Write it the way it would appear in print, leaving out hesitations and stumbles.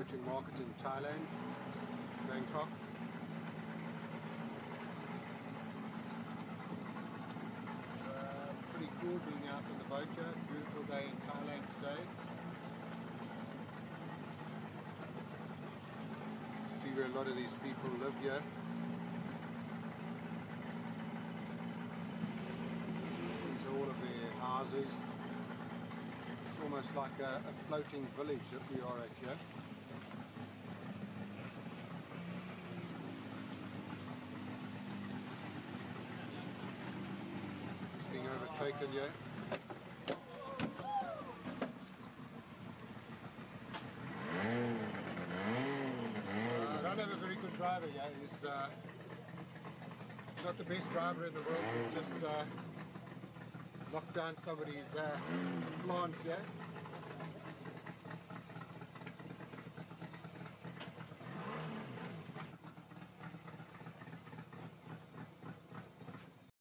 approaching market in Thailand, Bangkok. It's pretty cool being out in the Boat Yard. Beautiful day in Thailand today. See where a lot of these people live here. These are all of their houses. It's almost like a floating village that we are at here. It's being overtaken here. I don't have a very good driver here. He's not the best driver in the world. He just knocked down somebody's plants here.